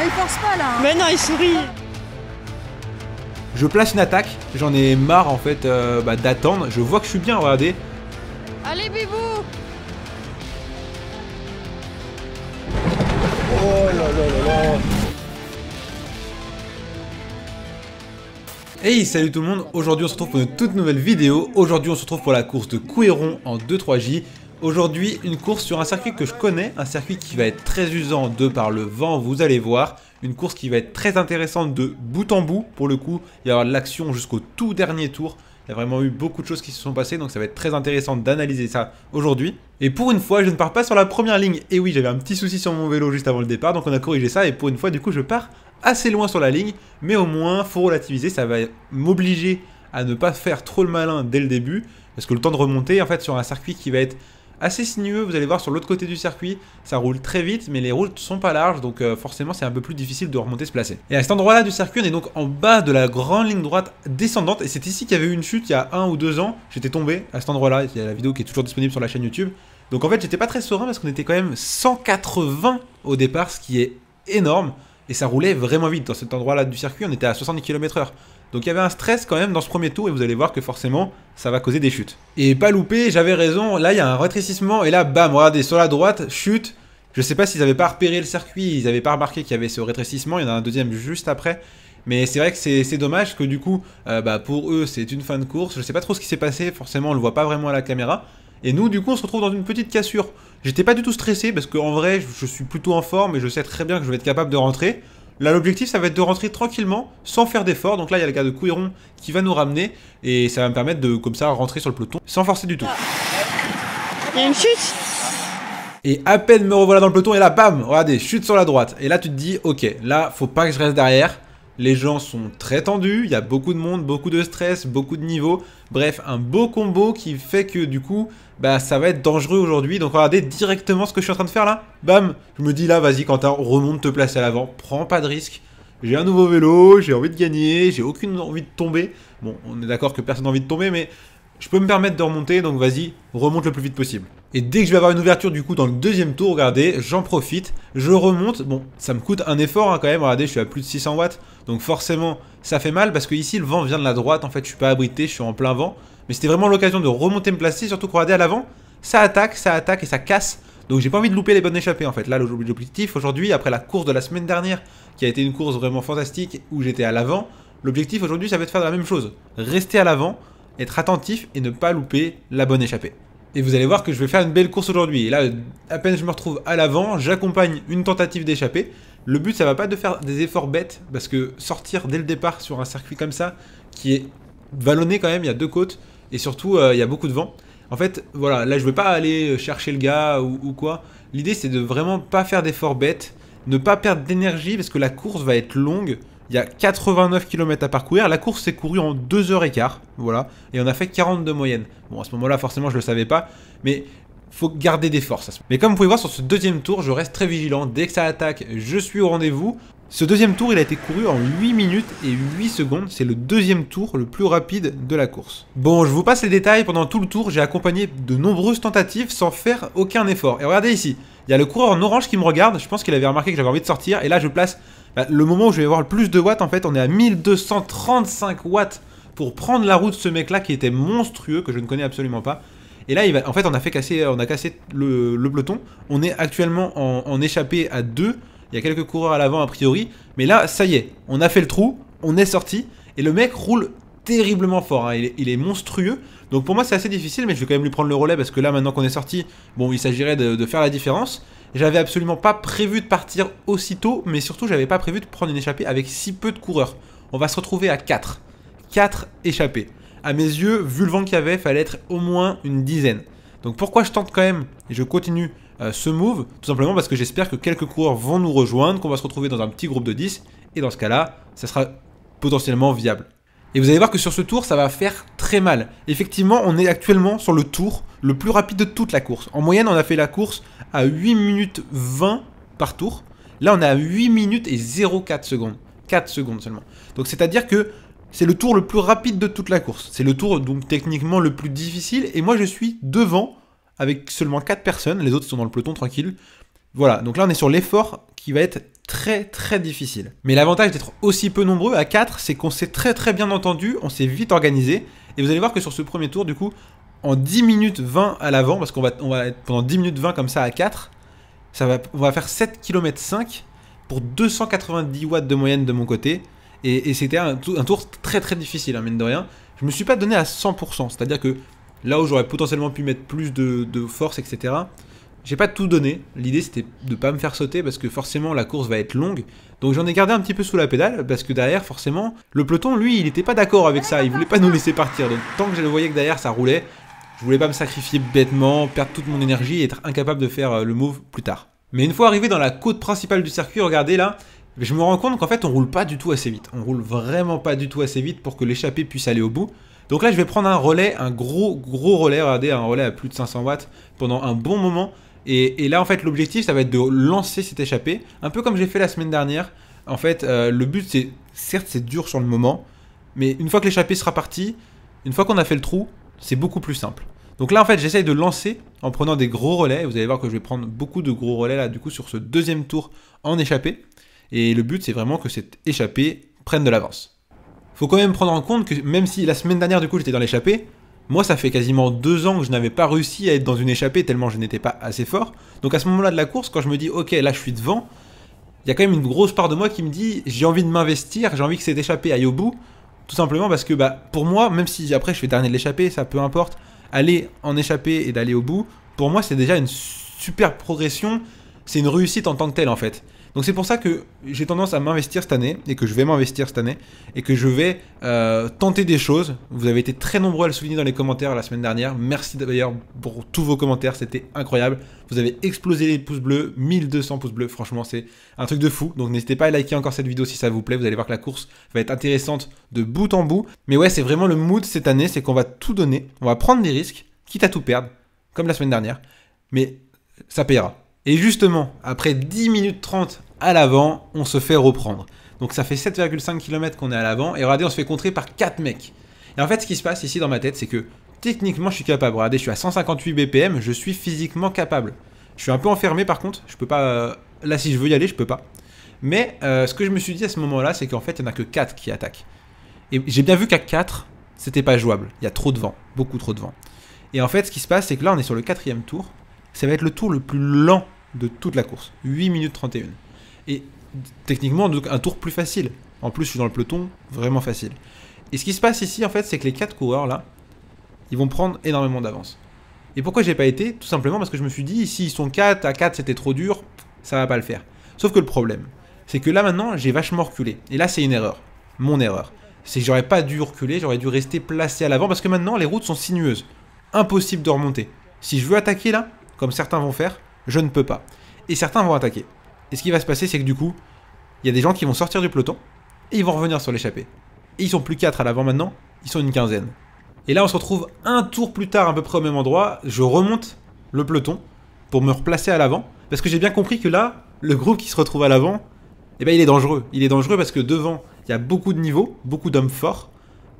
Ah, il force pas là hein. Mais non, il sourit. Je place une attaque, j'en ai marre en fait d'attendre. Je vois que je suis bien, regardez. Allez, bibou. Oh là là là là. Hey, salut tout le monde, aujourd'hui on se retrouve pour une toute nouvelle vidéo. Aujourd'hui on se retrouve pour la course de Couéron en 2-3J. Aujourd'hui une course sur un circuit que je connais, un circuit qui va être très usant de par le vent, vous allez voir. Une course qui va être très intéressante de bout en bout, pour le coup. Il va y avoir de l'action jusqu'au tout dernier tour. Il y a vraiment eu beaucoup de choses qui se sont passées, donc ça va être très intéressant d'analyser ça aujourd'hui. Et pour une fois, je ne pars pas sur la première ligne. Et oui, j'avais un petit souci sur mon vélo juste avant le départ, donc on a corrigé ça. Et pour une fois, du coup, je pars assez loin sur la ligne. Mais au moins, faut relativiser, ça va m'obliger à ne pas faire trop le malin dès le début. Parce que le temps de remonter, en fait, sur un circuit qui va être assez sinueux, vous allez voir sur l'autre côté du circuit, ça roule très vite, mais les routes sont pas larges, donc forcément c'est un peu plus difficile de remonter, se placer. Et à cet endroit-là du circuit, on est donc en bas de la grande ligne droite descendante, et c'est ici qu'il y avait eu une chute il y a 1 ou 2 ans, j'étais tombé à cet endroit-là, il y a la vidéo qui est toujours disponible sur la chaîne YouTube. Donc en fait j'étais pas très serein parce qu'on était quand même 180 au départ, ce qui est énorme, et ça roulait vraiment vite. Dans cet endroit-là du circuit, on était à 70 km/h. Donc il y avait un stress quand même dans ce premier tour et vous allez voir que forcément ça va causer des chutes. Et pas loupé, j'avais raison, là il y a un rétrécissement et là bam, regardez sur la droite, chute. Je sais pas s'ils avaient pas repéré le circuit, ils n'avaient pas remarqué qu'il y avait ce rétrécissement, il y en a un deuxième juste après. Mais c'est vrai que c'est dommage que du coup, pour eux c'est une fin de course, je sais pas trop ce qui s'est passé, forcément on le voit pas vraiment à la caméra. Et nous du coup on se retrouve dans une petite cassure. J'étais pas du tout stressé parce qu'en vrai je suis plutôt en forme et je sais très bien que je vais être capable de rentrer. Là, l'objectif, ça va être de rentrer tranquillement, sans faire d'effort. Donc là, il y a le gars de Couéron qui va nous ramener. Et ça va me permettre de, comme ça, rentrer sur le peloton sans forcer du tout. Il y a une chute. Et à peine me revoilà dans le peloton. Et là, bam, regardez, chute sur la droite. Et là, tu te dis, ok, là, faut pas que je reste derrière. Les gens sont très tendus. Il y a beaucoup de monde, beaucoup de stress, beaucoup de niveaux. Bref, un beau combo qui fait que, du coup, ça va être dangereux aujourd'hui. Donc regardez directement ce que je suis en train de faire là. Bam, je me dis là, vas-y Quentin, remonte, te place à l'avant, prends pas de risque. J'ai un nouveau vélo, j'ai envie de gagner, j'ai aucune envie de tomber. Bon, on est d'accord que personne n'a envie de tomber, mais je peux me permettre de remonter, donc vas-y, remonte le plus vite possible. Et dès que je vais avoir une ouverture du coup dans le deuxième tour, regardez, j'en profite, je remonte. Bon, ça me coûte un effort hein, quand même, regardez, je suis à plus de 600 watts. Donc forcément, ça fait mal parce que ici, le vent vient de la droite, en fait, je suis pas abrité, je suis en plein vent. Mais c'était vraiment l'occasion de remonter, me placer, surtout que regardez à l'avant, ça attaque et ça casse. Donc j'ai pas envie de louper les bonnes échappées en fait. Là, l'objectif aujourd'hui, après la course de la semaine dernière, qui a été une course vraiment fantastique où j'étais à l'avant, l'objectif aujourd'hui, ça va être de faire la même chose. Rester à l'avant, être attentif et ne pas louper la bonne échappée. Et vous allez voir que je vais faire une belle course aujourd'hui. Et là, à peine je me retrouve à l'avant, j'accompagne une tentative d'échappée. Le but, ça va pas de faire des efforts bêtes, parce que sortir dès le départ sur un circuit comme ça, qui est vallonné quand même, il y a 2 côtes, et surtout, il y a beaucoup de vent. En fait, voilà, là, je vais pas aller chercher le gars ou quoi. L'idée, c'est de vraiment pas faire d'efforts bêtes, ne pas perdre d'énergie, parce que la course va être longue. Il y a 89 km à parcourir, la course s'est courue en 2h15, voilà, et on a fait 40 de moyenne. Bon, à ce moment-là, forcément, je le savais pas, mais faut garder des forces. Mais comme vous pouvez voir, sur ce deuxième tour, je reste très vigilant. Dès que ça attaque, je suis au rendez-vous. Ce deuxième tour, il a été couru en 8 minutes et 8 secondes. C'est le deuxième tour le plus rapide de la course. Bon, je vous passe les détails. Pendant tout le tour, j'ai accompagné de nombreuses tentatives sans faire aucun effort. Et regardez ici, il y a le coureur en orange qui me regarde. Je pense qu'il avait remarqué que j'avais envie de sortir. Et là, je place le moment où je vais avoir le plus de watts. En fait, on est à 1235 watts pour prendre la route de ce mec-là qui était monstrueux, que je ne connais absolument pas. Et là, en fait, on a cassé le peloton. On est actuellement en échappée à 2. Il y a quelques coureurs à l'avant a priori. Mais là, ça y est, on a fait le trou, on est sorti. Et le mec roule terriblement fort, hein. Il est monstrueux. Donc pour moi, c'est assez difficile, mais je vais quand même lui prendre le relais parce que là, maintenant qu'on est sorti, bon, il s'agirait de faire la différence. J'avais absolument pas prévu de partir aussitôt, mais surtout, j'avais pas prévu de prendre une échappée avec si peu de coureurs. On va se retrouver à 4. 4 échappées. À mes yeux, vu le vent qu'il y avait, fallait être au moins une dizaine. Donc pourquoi je tente quand même et je continue ce move? Tout simplement parce que j'espère que quelques coureurs vont nous rejoindre, qu'on va se retrouver dans un petit groupe de 10. Et dans ce cas-là, ça sera potentiellement viable. Et vous allez voir que sur ce tour, ça va faire très mal. Effectivement, on est actuellement sur le tour le plus rapide de toute la course. En moyenne, on a fait la course à 8 minutes 20 par tour. Là, on est à 8 minutes et 0,4 secondes. 4 secondes seulement. Donc c'est-à-dire que c'est le tour le plus rapide de toute la course. C'est le tour donc techniquement le plus difficile. Et moi je suis devant avec seulement 4 personnes. Les autres sont dans le peloton tranquille. Voilà, donc là on est sur l'effort qui va être très difficile. Mais l'avantage d'être aussi peu nombreux à 4, c'est qu'on s'est très bien entendu, on s'est vite organisé. Et vous allez voir que sur ce premier tour, du coup, en 10 minutes 20 à l'avant, parce qu'on va être pendant 10 minutes 20 comme ça à 4, on va faire 7,5 km pour 290 watts de moyenne de mon côté. Et c'était un tour très difficile, hein, mine de rien. Je me suis pas donné à 100%, c'est-à-dire que là où j'aurais potentiellement pu mettre plus de force, etc., j'ai pas tout donné. L'idée c'était de pas me faire sauter parce que forcément la course va être longue. Donc j'en ai gardé un petit peu sous la pédale parce que derrière forcément le peloton lui il était pas d'accord avec ça. Il voulait pas nous laisser partir. Donc tant que je le voyais que derrière ça roulait, je voulais pas me sacrifier bêtement, perdre toute mon énergie et être incapable de faire le move plus tard. Mais une fois arrivé dans la côte principale du circuit, regardez là, je me rends compte qu'en fait on roule pas du tout assez vite. On roule vraiment pas du tout assez vite pour que l'échappée puisse aller au bout. Donc là je vais prendre un relais, un gros relais, regardez, un relais à plus de 500 watts pendant un bon moment. Et là en fait l'objectif ça va être de lancer cette échappée, un peu comme j'ai fait la semaine dernière. En fait le but c'est, certes c'est dur sur le moment, mais une fois que l'échappée sera partie, une fois qu'on a fait le trou, c'est beaucoup plus simple. Donc là en fait j'essaye de lancer en prenant des gros relais, vous allez voir que je vais prendre beaucoup de gros relais là du coup sur ce deuxième tour en échappée. Et le but c'est vraiment que cette échappée prenne de l'avance. Faut quand même prendre en compte que même si la semaine dernière du coup j'étais dans l'échappée, moi ça fait quasiment 2 ans que je n'avais pas réussi à être dans une échappée tellement je n'étais pas assez fort. Donc à ce moment là de la course, quand je me dis ok là je suis devant, il y a quand même une grosse part de moi qui me dit j'ai envie de m'investir, j'ai envie que cette échappée aille au bout. Tout simplement parce que bah, pour moi, même si après je fais dernier de l'échappée, ça peu importe, aller en échappée et d'aller au bout, pour moi c'est déjà une super progression, c'est une réussite en tant que telle en fait. Donc c'est pour ça que j'ai tendance à m'investir cette année, et que je vais m'investir cette année, et que je vais tenter des choses. Vous avez été très nombreux à le souligner dans les commentaires la semaine dernière. Merci d'ailleurs pour tous vos commentaires, c'était incroyable. Vous avez explosé les pouces bleus, 1200 pouces bleus, franchement c'est un truc de fou. Donc n'hésitez pas à liker encore cette vidéo si ça vous plaît, vous allez voir que la course va être intéressante de bout en bout. Mais ouais, c'est vraiment le mood cette année, c'est qu'on va tout donner, on va prendre des risques, quitte à tout perdre, comme la semaine dernière, mais ça payera. Et justement, après 10 minutes 30 à l'avant, on se fait reprendre. Donc ça fait 7,5 km qu'on est à l'avant et regardez, on se fait contrer par 4 mecs. Et en fait, ce qui se passe ici dans ma tête, c'est que techniquement, je suis capable. Regardez, je suis à 158 BPM, je suis physiquement capable. Je suis un peu enfermé par contre, je peux pas... Là, si je veux y aller, je peux pas. Mais ce que je me suis dit à ce moment-là, c'est qu'en fait, il n'y en a que 4 qui attaquent. Et j'ai bien vu qu'à 4, c'était pas jouable. Il y a trop de vent, beaucoup trop de vent. Et en fait, ce qui se passe, c'est que là, on est sur le 4e tour. Ça va être le tour le plus lent de toute la course, 8 minutes 31. Et techniquement, donc, un tour plus facile. En plus, je suis dans le peloton, vraiment facile. Et ce qui se passe ici, en fait, c'est que les 4 coureurs, là, ils vont prendre énormément d'avance. Et pourquoi j'ai pas été? Tout simplement parce que je me suis dit, si ils sont 4, à 4, c'était trop dur, ça va pas le faire. Sauf que le problème, c'est que là, maintenant, j'ai vachement reculé. Et là, c'est une erreur, mon erreur. C'est que j'aurais pas dû reculer, j'aurais dû rester placé à l'avant, parce que maintenant, les routes sont sinueuses. Impossible de remonter. Si je veux attaquer, là, comme certains vont faire, je ne peux pas. Et certains vont attaquer. Et ce qui va se passer, c'est que du coup, il y a des gens qui vont sortir du peloton et ils vont revenir sur l'échappée. Et ils sont plus 4 à l'avant maintenant, ils sont une quinzaine. Et là, on se retrouve un tour plus tard, à peu près au même endroit. Je remonte le peloton pour me replacer à l'avant parce que j'ai bien compris que là, le groupe qui se retrouve à l'avant, eh ben, il est dangereux. Il est dangereux parce que devant, il y a beaucoup de niveaux, beaucoup d'hommes forts,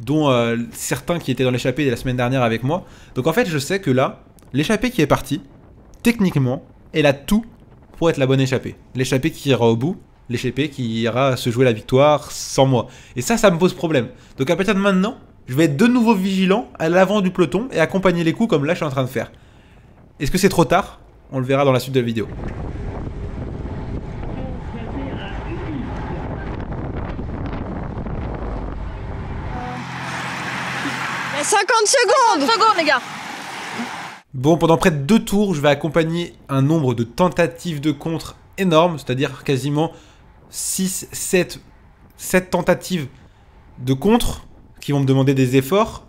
dont certains qui étaient dans l'échappée la semaine dernière avec moi. Donc en fait, je sais que là, l'échappée qui est partie, techniquement, elle a tout pour être la bonne échappée. L'échappée qui ira au bout, l'échappée qui ira se jouer la victoire sans moi. Et ça, ça me pose problème. Donc à partir de maintenant, je vais être de nouveau vigilant à l'avant du peloton et accompagner les coups comme là je suis en train de faire. Est-ce que c'est trop tard? On le verra dans la suite de la vidéo. Il y a 50 secondes! 50 secondes, les gars! Bon, pendant près de 2 tours, je vais accompagner un nombre de tentatives de contre énorme, c'est-à-dire quasiment 7 tentatives de contre qui vont me demander des efforts.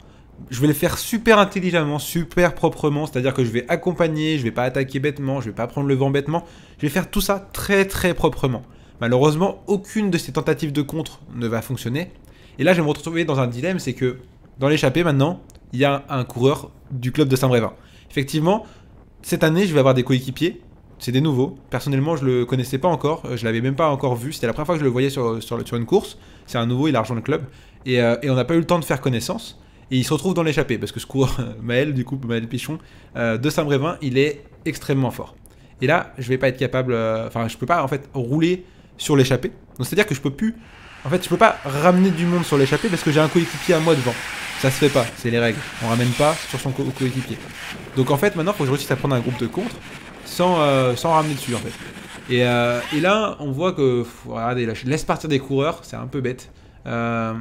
Je vais les faire super intelligemment, super proprement, c'est-à-dire que je vais accompagner, je vais pas attaquer bêtement, je vais pas prendre le vent bêtement, je vais faire tout ça très proprement. Malheureusement, aucune de ces tentatives de contre ne va fonctionner. Et là, je vais me retrouver dans un dilemme, c'est que dans l'échappée maintenant, il y a un coureur du club de Saint-Brévin. Effectivement, cette année, je vais avoir des coéquipiers. C'est des nouveaux. Personnellement, je le connaissais pas encore. Je l'avais même pas encore vu. C'était la première fois que je le voyais sur une course. C'est un nouveau, il a rejoint le club. Et on n'a pas eu le temps de faire connaissance. Et il se retrouve dans l'échappée. Parce que ce coureur, Maël, du coup, Maël Pichon, de Saint-Brévin, il est extrêmement fort. Et là, je vais pas être capable... Enfin, je peux pas, en fait, rouler sur l'échappée. Donc, c'est-à-dire que je peux plus... En fait, je peux pas ramener du monde sur l'échappée parce que j'ai un coéquipier à moi devant. Ça se fait pas, c'est les règles. On ramène pas sur son coéquipier. Donc, en fait, maintenant, il faut que je réussisse à prendre un groupe de contre sans ramener dessus, en fait. Et là, on voit que... Regardez, là, je laisse partir des coureurs. C'est un peu bête. À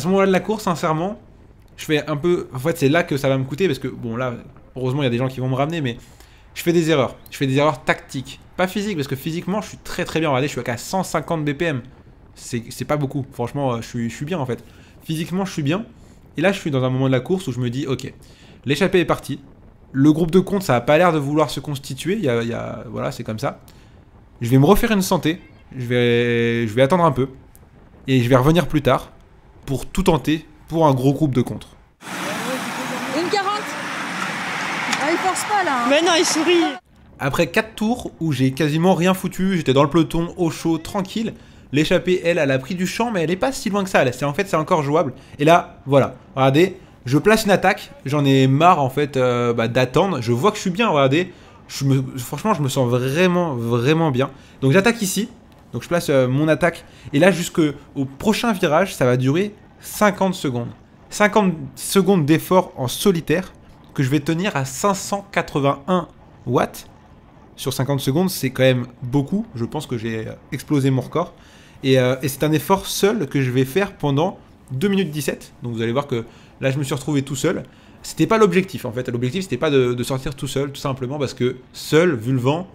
ce moment-là de la course, sincèrement, je fais un peu... En fait, c'est là que ça va me coûter parce que, bon, là, heureusement, il y a des gens qui vont me ramener, mais... Je fais des erreurs. Je fais des erreurs tactiques. Pas physiques, parce que physiquement, je suis très très bien. Regardez, je suis qu'à 150 BPM. C'est pas beaucoup. Franchement, je suis bien en fait. Physiquement, je suis bien. Et là, je suis dans un moment de la course où je me dis, ok, l'échappée est partie. Le groupe de compte, ça a pas l'air de vouloir se constituer. Voilà, c'est comme ça. Je vais me refaire une santé. Je vais attendre un peu. Et je vais revenir plus tard pour tout tenter pour un gros groupe de contre. Il force pas là, hein. Mais non, il sourit. Après 4 tours où j'ai quasiment rien foutu, j'étais dans le peloton, au chaud, tranquille. L'échappée, elle a pris du champ, mais elle est pas si loin que ça. En fait, c'est encore jouable. Et là, voilà, regardez, je place une attaque. J'en ai marre en fait d'attendre. Je vois que je suis bien, regardez. Franchement, je me sens vraiment, vraiment bien. Donc j'attaque ici. Donc je place mon attaque. Et là, jusqu'au prochain virage, ça va durer 50 secondes. 50 secondes d'effort en solitaire. Que je vais tenir à 581 watts sur 50 secondes, c'est quand même beaucoup. Je pense que j'ai explosé mon record. Et c'est un effort seul que je vais faire pendant 2 minutes 17. Donc vous allez voir que là, je me suis retrouvé tout seul. C'était pas l'objectif en fait. L'objectif, c'était pas de sortir tout seul, tout simplement parce que seul, vu le vent,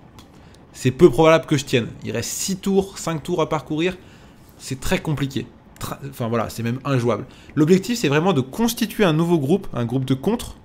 c'est peu probable que je tienne. Il reste 6 tours, 5 tours à parcourir. C'est très compliqué. Enfin voilà, c'est même injouable. L'objectif, c'est vraiment de constituer un nouveau groupe, un groupe de contre,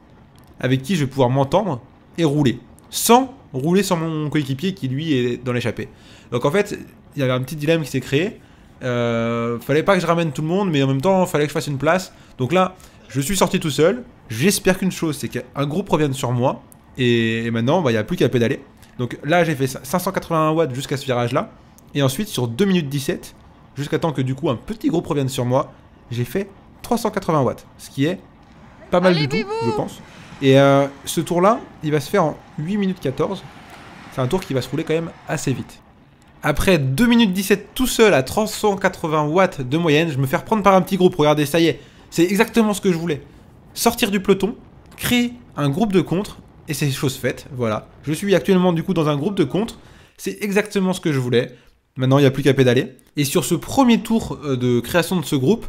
avec qui je vais pouvoir m'entendre et rouler. Sans rouler sur mon coéquipier qui, lui, est dans l'échappée. Donc, en fait, il y avait un petit dilemme qui s'est créé. Fallait pas que je ramène tout le monde, mais en même temps, fallait que je fasse une place. Donc là, je suis sorti tout seul. J'espère qu'une chose, c'est qu'un groupe revienne sur moi. Et maintenant, il n'y a plus qu'à pédaler. Donc là, j'ai fait 581 watts jusqu'à ce virage-là. Et ensuite, sur 2 minutes 17, jusqu'à temps que, du coup, un petit groupe revienne sur moi, j'ai fait 380 watts. Ce qui est pas mal du tout, je pense. Et ce tour là, il va se faire en 8 minutes 14. C'est un tour qui va se rouler quand même assez vite. Après 2 minutes 17 tout seul à 380 watts de moyenne, je me fais reprendre par un petit groupe. Regardez, ça y est, c'est exactement ce que je voulais. Sortir du peloton, créer un groupe de contre, et c'est chose faite, voilà. Je suis actuellement du coup dans un groupe de contre, c'est exactement ce que je voulais. Maintenant, il n'y a plus qu'à pédaler. Et sur ce premier tour de création de ce groupe,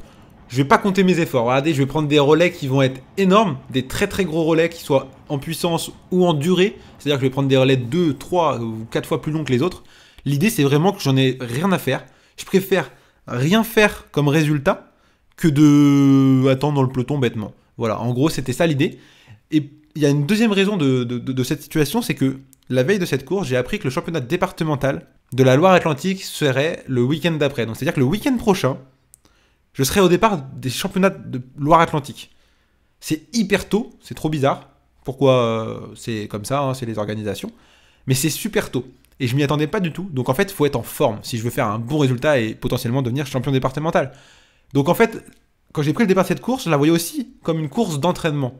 je vais pas compter mes efforts. Regardez, je vais prendre des relais qui vont être énormes, des très très gros relais qui soient en puissance ou en durée. C'est-à-dire que je vais prendre des relais 2, 3 ou 4 fois plus longs que les autres. L'idée, c'est vraiment que j'en ai rien à faire. Je préfère rien faire comme résultat que de attendre dans le peloton bêtement. Voilà, en gros, c'était ça l'idée. Et il y a une deuxième raison de cette situation, c'est que la veille de cette course, j'ai appris que le championnat départemental de la Loire-Atlantique serait le week-end d'après. Donc c'est-à-dire que le week-end prochain, je serai au départ des championnats de Loire-Atlantique. C'est hyper tôt, c'est trop bizarre. Pourquoi c'est comme ça, hein, c'est les organisations. Mais c'est super tôt. Et je m'y attendais pas du tout. Donc en fait, il faut être en forme si je veux faire un bon résultat et potentiellement devenir champion départemental. Donc en fait, quand j'ai pris le départ de cette course, je la voyais aussi comme une course d'entraînement.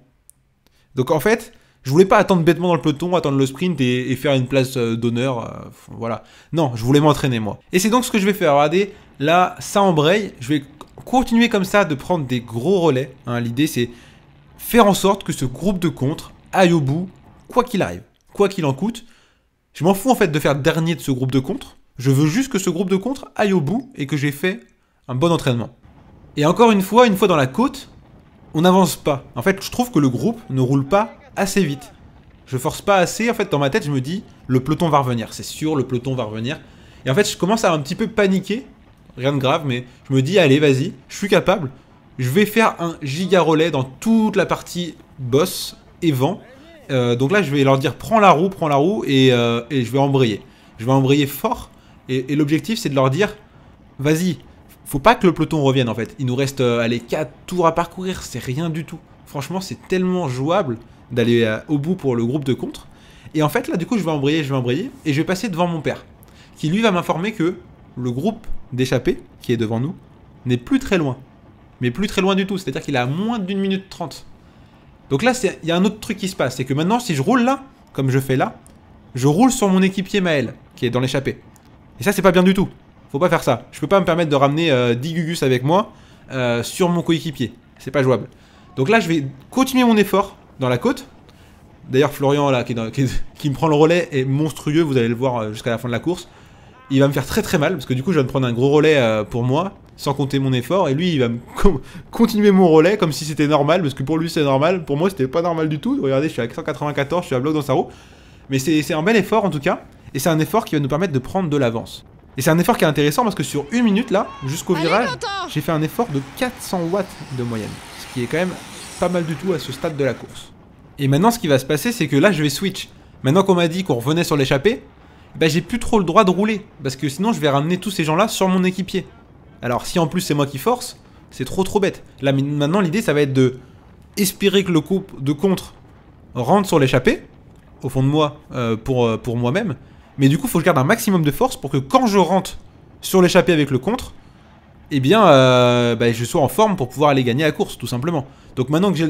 Donc en fait, je voulais pas attendre bêtement dans le peloton, attendre le sprint et faire une place d'honneur. Voilà. Non, je voulais m'entraîner moi. Et c'est donc ce que je vais faire. Regardez, là, ça embraye. Je vais continuer comme ça de prendre des gros relais. Hein, l'idée, c'est faire en sorte que ce groupe de contre aille au bout, quoi qu'il arrive, quoi qu'il en coûte. Je m'en fous en fait de faire dernier de ce groupe de contre. Je veux juste que ce groupe de contre aille au bout et que j'ai fait un bon entraînement. Et encore une fois dans la côte, on n'avance pas. En fait, je trouve que le groupe ne roule pas assez vite. Je force pas assez. En fait, dans ma tête, je me dis, le peloton va revenir. C'est sûr, le peloton va revenir. Et en fait, je commence à un petit peu paniquer. Rien de grave, mais je me dis, allez, vas-y, je suis capable. Je vais faire un giga relais dans toute la partie boss et vent. Donc là, je vais leur dire, prends la roue, et je vais embrayer. Je vais embrayer fort, et l'objectif, c'est de leur dire, vas-y, faut pas que le peloton revienne, en fait. Il nous reste, allez, 4 tours à parcourir, c'est rien du tout. Franchement, c'est tellement jouable d'aller au bout pour le groupe de contre. Et en fait, là, du coup, je vais embrayer, et je vais passer devant mon père, qui, lui, va m'informer que le groupe d'échappée qui est devant nous n'est plus très loin, mais plus très loin du tout, c'est-à-dire qu'il est à moins d'une minute 30. Donc là, il y a un autre truc qui se passe, c'est que maintenant, si je roule là, comme je fais là, je roule sur mon équipier Maël, qui est dans l'échappée. Et ça, c'est pas bien du tout. Faut pas faire ça. Je peux pas me permettre de ramener 10 Gugus avec moi sur mon coéquipier. C'est pas jouable. Donc là, je vais continuer mon effort dans la côte. D'ailleurs, Florian, là, qui me prend le relais, est monstrueux. Vous allez le voir jusqu'à la fin de la course. Il va me faire très très mal, parce que du coup, je vais me prendre un gros relais pour moi, sans compter mon effort. Et lui, il va me continuer mon relais comme si c'était normal, parce que pour lui, c'est normal. Pour moi, c'était pas normal du tout. Regardez, je suis à 194, je suis à bloc dans sa roue. Mais c'est un bel effort, en tout cas. Et c'est un effort qui va nous permettre de prendre de l'avance. Et c'est un effort qui est intéressant parce que sur une minute là, jusqu'au virage, j'ai fait un effort de 400 watts de moyenne. Ce qui est quand même pas mal du tout à ce stade de la course. Et maintenant ce qui va se passer, c'est que là je vais switch. Maintenant qu'on m'a dit qu'on revenait sur l'échappée, bah j'ai plus trop le droit de rouler. Parce que sinon je vais ramener tous ces gens là sur mon équipier. Alors si en plus c'est moi qui force, c'est trop bête. Là maintenant l'idée ça va être de espérer que le coup de contre rentre sur l'échappée, au fond de moi, pour moi-même. Mais du coup, il faut que je garde un maximum de force pour que quand je rentre sur l'échappée avec le contre, eh bien, je sois en forme pour pouvoir aller gagner la course, tout simplement. Donc maintenant que j'ai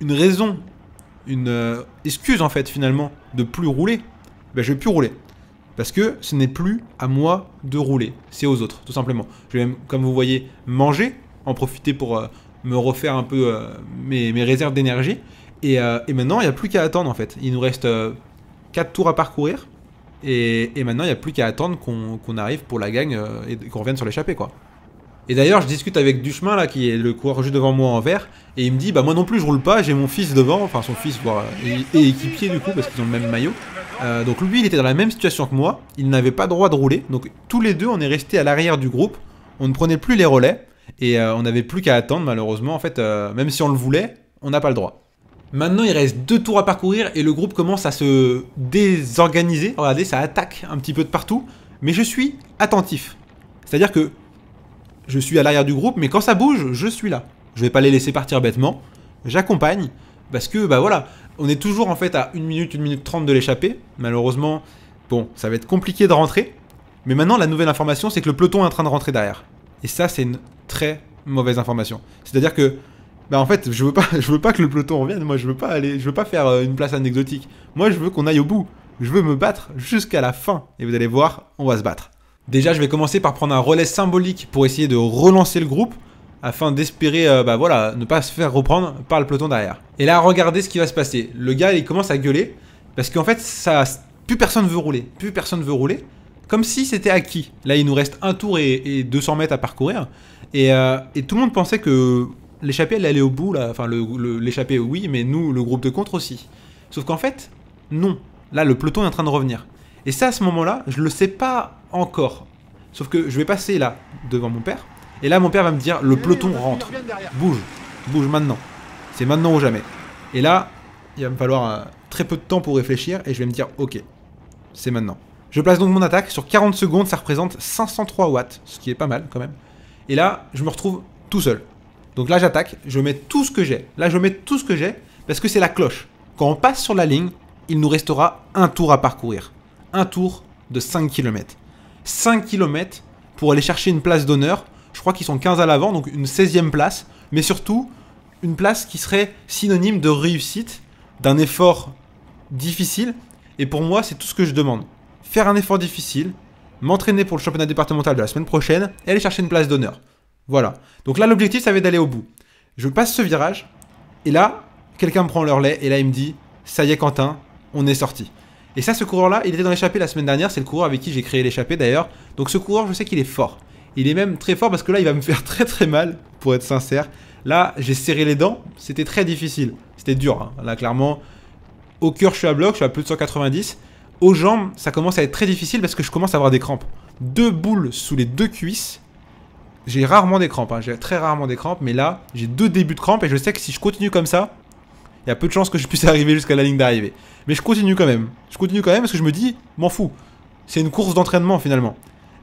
une raison, une excuse, en fait, finalement, de plus rouler, bah, je ne vais plus rouler. Parce que ce n'est plus à moi de rouler, c'est aux autres, tout simplement. Je vais même, comme vous voyez, manger, en profiter pour me refaire un peu mes réserves d'énergie. Et maintenant, il n'y a plus qu'à attendre, en fait. Il nous reste 4 tours à parcourir. Et maintenant, il n'y a plus qu'à attendre qu'on arrive pour la gagne et qu'on revienne sur l'échappée, quoi. Et d'ailleurs, je discute avec Duchemin, là, qui est le coureur juste devant moi en vert, et il me dit, bah moi non plus, je roule pas, j'ai mon fils devant, enfin son fils, voire et équipier du coup, parce qu'ils ont le même maillot. Donc lui, il était dans la même situation que moi, il n'avait pas droit de rouler, donc tous les deux, on est restés à l'arrière du groupe, on ne prenait plus les relais, et on n'avait plus qu'à attendre, malheureusement, en fait, même si on le voulait, on n'a pas le droit. Maintenant, il reste 2 tours à parcourir et le groupe commence à se désorganiser. Regardez, ça attaque un petit peu de partout. Mais je suis attentif. C'est-à-dire que je suis à l'arrière du groupe, mais quand ça bouge, je suis là. Je vais pas les laisser partir bêtement. J'accompagne parce que, bah voilà, on est toujours en fait à 1 minute 30 de l'échappée. Malheureusement, bon, ça va être compliqué de rentrer. Mais maintenant, la nouvelle information, c'est que le peloton est en train de rentrer derrière. Et ça, c'est une très mauvaise information. C'est-à-dire que bah en fait, je veux pas que le peloton revienne, moi je veux pas faire une place anecdotique. Moi je veux qu'on aille au bout, je veux me battre jusqu'à la fin. Et vous allez voir, on va se battre. Déjà je vais commencer par prendre un relais symbolique pour essayer de relancer le groupe, afin d'espérer, ne pas se faire reprendre par le peloton derrière. Et là regardez ce qui va se passer, le gars il commence à gueuler, parce qu'en fait plus personne veut rouler, comme si c'était acquis. Là il nous reste un tour et 200 mètres à parcourir, et tout le monde pensait que l'échappée, elle allait au bout, là. Enfin, l'échappée, oui, mais nous, le groupe de contre aussi. Sauf qu'en fait, non. Là, le peloton est en train de revenir. Et ça, à ce moment-là, je le sais pas encore. Sauf que je vais passer, là, devant mon père. Et là, mon père va me dire, le peloton rentre. Bouge. Bouge maintenant. C'est maintenant ou jamais. Et là, il va me falloir très peu de temps pour réfléchir. Et je vais me dire, ok, c'est maintenant. Je place donc mon attaque. Sur 40 secondes, ça représente 503 watts. Ce qui est pas mal, quand même. Et là, je me retrouve tout seul. Donc là j'attaque, je mets tout ce que j'ai. Là je mets tout ce que j'ai parce que c'est la cloche. Quand on passe sur la ligne, il nous restera un tour à parcourir. Un tour de 5 km. 5 km pour aller chercher une place d'honneur. Je crois qu'ils sont 15 à l'avant, donc une 16e place. Mais surtout, une place qui serait synonyme de réussite, d'un effort difficile. Et pour moi, c'est tout ce que je demande. Faire un effort difficile, m'entraîner pour le championnat départemental de la semaine prochaine et aller chercher une place d'honneur. Voilà, donc là l'objectif ça va être d'aller au bout. Je passe ce virage, et là, quelqu'un me prend le relais, et là il me dit, ça y est Quentin, on est sorti. Et ça, ce coureur là, il était dans l'échappée la semaine dernière, c'est le coureur avec qui j'ai créé l'échappée d'ailleurs. Donc ce coureur, je sais qu'il est fort. Il est même très fort parce que là il va me faire très très mal, pour être sincère. Là, j'ai serré les dents, c'était très difficile, c'était dur, hein. Là clairement, au cœur je suis à bloc, je suis à plus de 190. Aux jambes, ça commence à être très difficile parce que je commence à avoir des crampes. 2 boules sous les 2 cuisses. J'ai rarement des crampes, hein. J'ai très rarement des crampes, mais là, j'ai 2 débuts de crampes et je sais que si je continue comme ça, il y a peu de chances que je puisse arriver jusqu'à la ligne d'arrivée. Mais je continue quand même. Je continue quand même parce que je me dis, m'en fous. C'est une course d'entraînement finalement.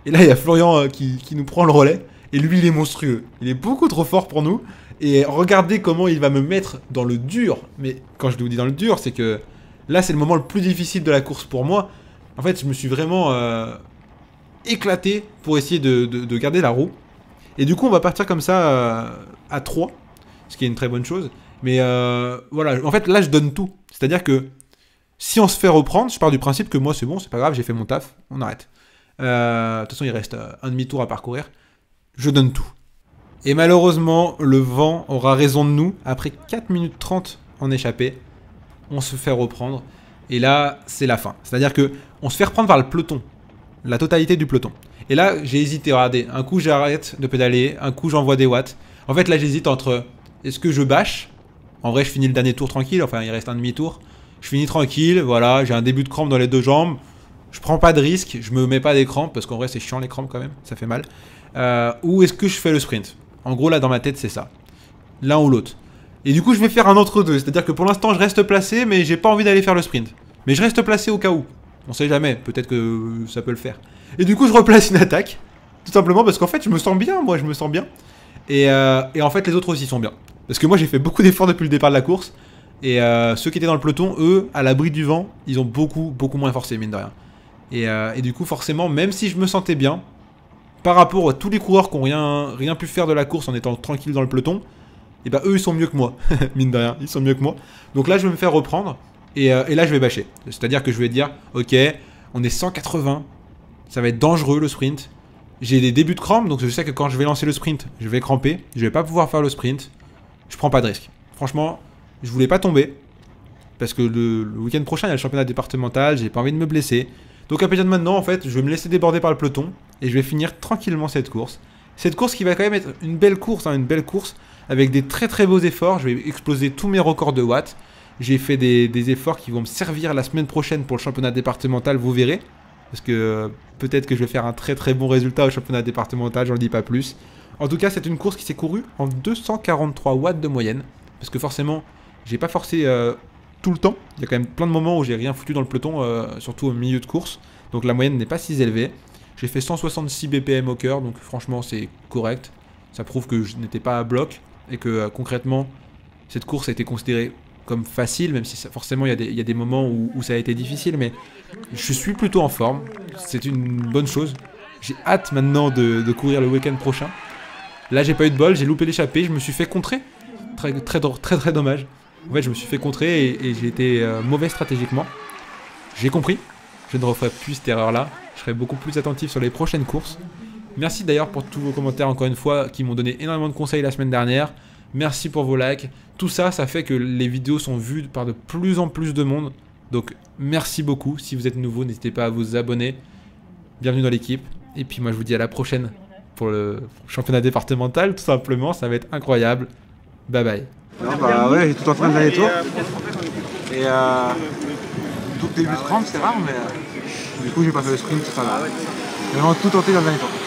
Et là, il y a Florian qui nous prend le relais et lui, il est monstrueux. Il est beaucoup trop fort pour nous. Et regardez comment il va me mettre dans le dur. Mais quand je vous dis dans le dur, c'est que là, c'est le moment le plus difficile de la course pour moi. En fait, je me suis vraiment éclaté pour essayer de garder la roue. Et du coup on va partir comme ça à 3, ce qui est une très bonne chose. Mais voilà, en fait là je donne tout. C'est à dire que Si on se fait reprendre, je pars du principe que moi c'est bon, c'est pas grave, j'ai fait mon taf, on arrête. De toute façon, il reste un demi-tour à parcourir. Je donne tout. Et malheureusement, le vent aura raison de nous. Après 4 minutes 30 en échappée, on se fait reprendre. Et là, c'est la fin. C'est-à-dire que on se fait reprendre par le peloton. La totalité du peloton. Et là, j'ai hésité. Regardez, un coup j'arrête de pédaler, un coup j'envoie des watts. En fait, là j'hésite entre est-ce que je bâche? En vrai, je finis le dernier tour tranquille. Enfin, il reste un demi-tour. Je finis tranquille. Voilà, j'ai un début de crampe dans les deux jambes. Je prends pas de risque. Je me mets pas des crampes parce qu'en vrai, c'est chiant les crampes quand même. Ça fait mal. Ou est-ce que je fais le sprint? En gros, là dans ma tête, c'est ça. L'un ou l'autre. Et du coup, je vais faire un entre-deux. C'est-à-dire que pour l'instant, je reste placé, mais j'ai pas envie d'aller faire le sprint. Mais je reste placé au cas où. On sait jamais, peut-être que ça peut le faire. Et du coup, je replace une attaque. Tout simplement parce qu'en fait, je me sens bien, moi, je me sens bien. Et en fait, les autres aussi sont bien. Parce que moi, j'ai fait beaucoup d'efforts depuis le départ de la course. Et ceux qui étaient dans le peloton, eux, à l'abri du vent, ils ont beaucoup moins forcé, mine de rien. Et du coup, forcément, même si je me sentais bien, par rapport à tous les coureurs qui n'ont rien pu faire de la course en étant tranquille dans le peloton, et bah eux, ils sont mieux que moi. Mine de rien, ils sont mieux que moi. Donc là, je vais me faire reprendre. Et là, je vais bâcher. C'est-à-dire que je vais dire, ok, on est 180, ça va être dangereux le sprint. J'ai des débuts de crampes, donc je sais que quand je vais lancer le sprint, je vais cramper. Je vais pas pouvoir faire le sprint. Je prends pas de risque. Franchement, je voulais pas tomber. Parce que le week-end prochain, il y a le championnat départemental, j'ai pas envie de me blesser. Donc à partir de maintenant, en fait, je vais me laisser déborder par le peloton. Et je vais finir tranquillement cette course. Cette course qui va quand même être une belle course, hein, une belle course. Avec des très très beaux efforts. Je vais exploser tous mes records de watts. J'ai fait des efforts qui vont me servir la semaine prochaine pour le championnat départemental, vous verrez. Parce que peut-être que je vais faire un très très bon résultat au championnat départemental, j'en dis pas plus. En tout cas, c'est une course qui s'est courue en 243 watts de moyenne. Parce que forcément, j'ai pas forcé tout le temps. Il y a quand même plein de moments où j'ai rien foutu dans le peloton, surtout au milieu de course. Donc la moyenne n'est pas si élevée. J'ai fait 166 BPM au cœur, donc franchement c'est correct. Ça prouve que je n'étais pas à bloc et que concrètement, cette course a été considérée comme facile, même si ça, forcément il y a des moments où ça a été difficile, mais je suis plutôt en forme, c'est une bonne chose. J'ai hâte maintenant de courir le week-end prochain. Là j'ai pas eu de bol, j'ai loupé l'échappée, je me suis fait contrer, très dommage. En fait je me suis fait contrer et j'ai été mauvais stratégiquement. J'ai compris, je ne referai plus cette erreur là, je serai beaucoup plus attentif sur les prochaines courses. Merci d'ailleurs pour tous vos commentaires encore une fois qui m'ont donné énormément de conseils la semaine dernière. Merci pour vos likes. Tout ça, ça fait que les vidéos sont vues par de plus en plus de monde. Donc, merci beaucoup. Si vous êtes nouveau, n'hésitez pas à vous abonner. Bienvenue dans l'équipe. Et puis, moi, je vous dis à la prochaine pour le championnat départemental. Tout simplement, ça va être incroyable. Bye bye. Non, bah ouais, j'ai tout en train de dernier tour. Et tout début de crampe, c'est rare, mais du coup, j'ai pas fait le sprint. J'ai vraiment tout tenté dans le dernier tour.